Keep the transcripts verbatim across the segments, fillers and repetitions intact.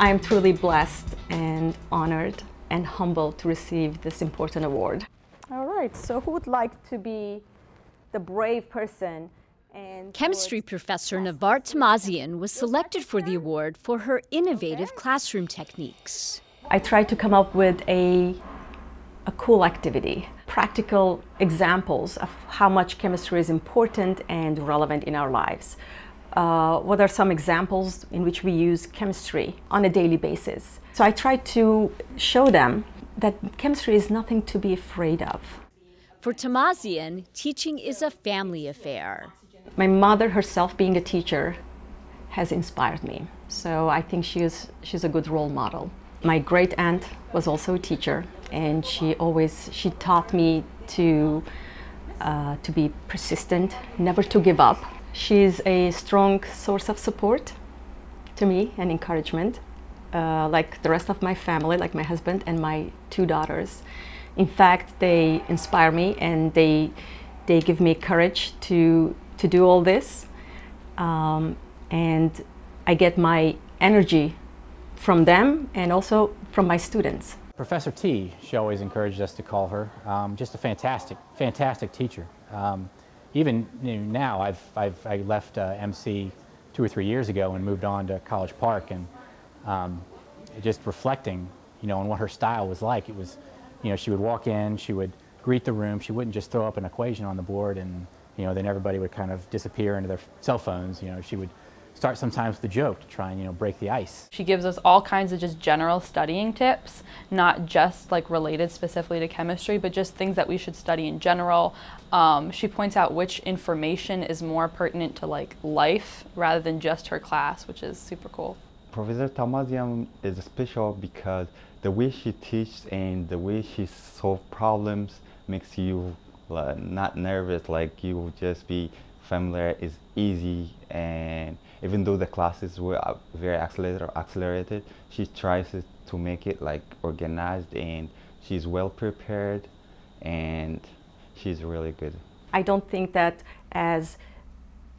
I am truly blessed and honored and humbled to receive this important award. All right, so who would like to be the brave person? And chemistry professor Nevart Tahmazian was selected for the award for her innovative okay. classroom techniques. I tried to come up with a, a cool activity, practical examples of how much chemistry is important and relevant in our lives. Uh, what are some examples in which we use chemistry on a daily basis? So I tried to show them that chemistry is nothing to be afraid of. For Tahmazian, teaching is a family affair. My mother herself, being a teacher, has inspired me. So I think she is, she's a good role model. My great aunt was also a teacher, and she always she taught me to, uh, to be persistent, never to give up. She's a strong source of support to me and encouragement, uh, like the rest of my family, like my husband and my two daughters. In fact, they inspire me and they, they give me courage to, to do all this. Um, and I get my energy from them and also from my students. Professor T, she always encouraged us to call her, um, just a fantastic, fantastic teacher. Um, Even you know, now, I've, I've I left uh, M C two or three years ago and moved on to College Park, and um, just reflecting, you know, on what her style was like. It was, you know, she would walk in, she would greet the room, she wouldn't just throw up an equation on the board, and you know, then everybody would kind of disappear into their cell phones. You know, she would start sometimes with a joke to try and you know break the ice. She gives us all kinds of just general studying tips, not just like related specifically to chemistry, but just things that we should study in general. Um, she points out which information is more pertinent to like life rather than just her class, which is super cool. Professor Tahmazian is special because the way she teaches and the way she solves problems makes you uh, not nervous, like you will just be familiar, is easy, and even though the classes were very accelerated, she tries to make it like organized, and she's well prepared, and she's really good. I don't think that as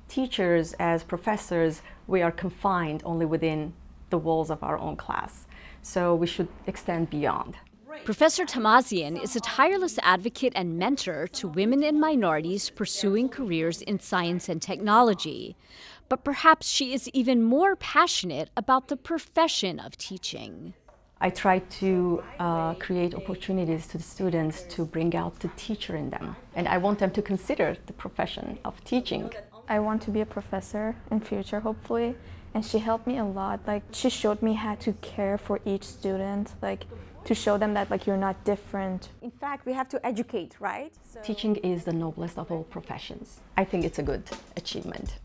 teachers, as professors, we are confined only within the walls of our own class. So we should extend beyond. Professor Tahmazian is a tireless advocate and mentor to women and minorities pursuing careers in science and technology. But perhaps she is even more passionate about the profession of teaching. I try to uh, create opportunities to the students to bring out the teacher in them. And I want them to consider the profession of teaching. I want to be a professor in future, hopefully. And she helped me a lot. Like, she showed me how to care for each student. Like, to show them that like you're not different. In fact, we have to educate, right? So teaching is the noblest of all professions. I think it's a good achievement.